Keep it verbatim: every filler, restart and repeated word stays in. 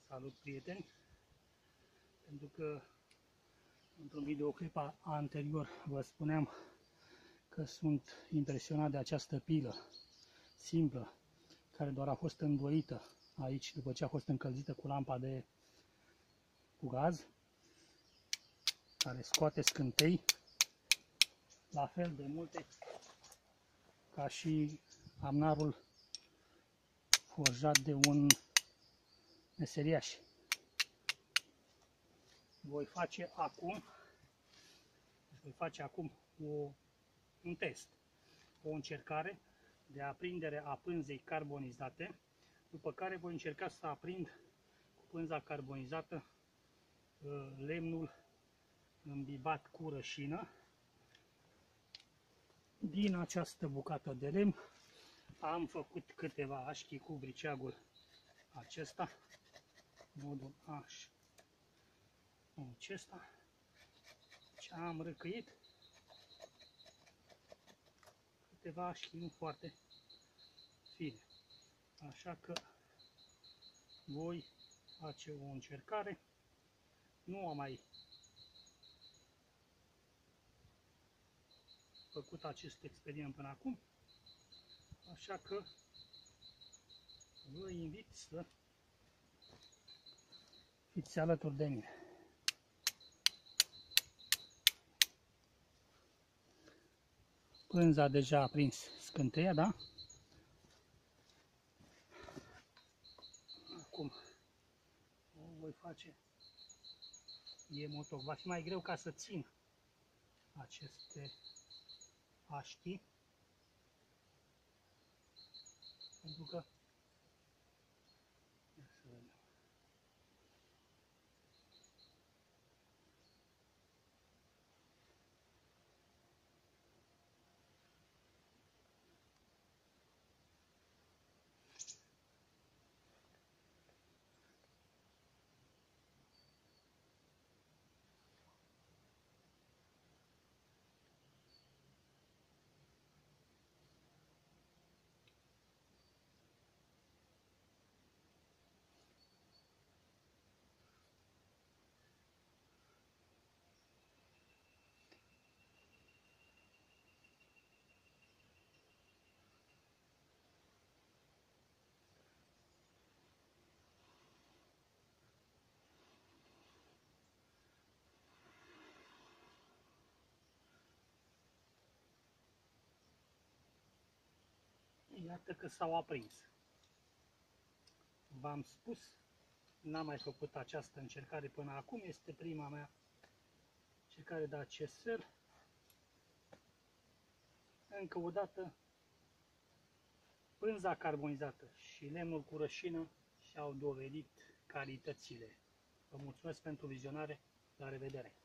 salut prieteni, pentru că într-un videoclip anterior vă spuneam că sunt impresionat de această pilă simplă, care doar a fost îndoită aici după ce a fost încălzită cu lampa de cu gaz, care scoate scântei la fel de multe ca și amnarul forjat de un meseriaș. Voi face acum, voi face acum o, un test, o încercare de aprindere a pânzei carbonizate, după care voi încerca să aprind cu pânza carbonizată lemnul îmbibat cu rășină din această bucată de lemn. Am făcut câteva așchi cu briceagul acesta, nodul aș acesta, și am răcăit câteva așchi, nu foarte fine. Așa că voi face o încercare. Nu am mai făcut acest experiment până acum, așa că vă invit să fiți alături de mine. Pânza deja a prins scânteia, da? Acum o voi face e motoc. Va fi mai greu ca să țin aceste așchi, pentru că iată că s-au aprins. V-am spus, n-am mai făcut această încercare până acum, este prima mea încercare de acest fel. Încă o dată, pânza carbonizată și lemnul cu rășină și-au dovedit calitățile. Vă mulțumesc pentru vizionare, la revedere!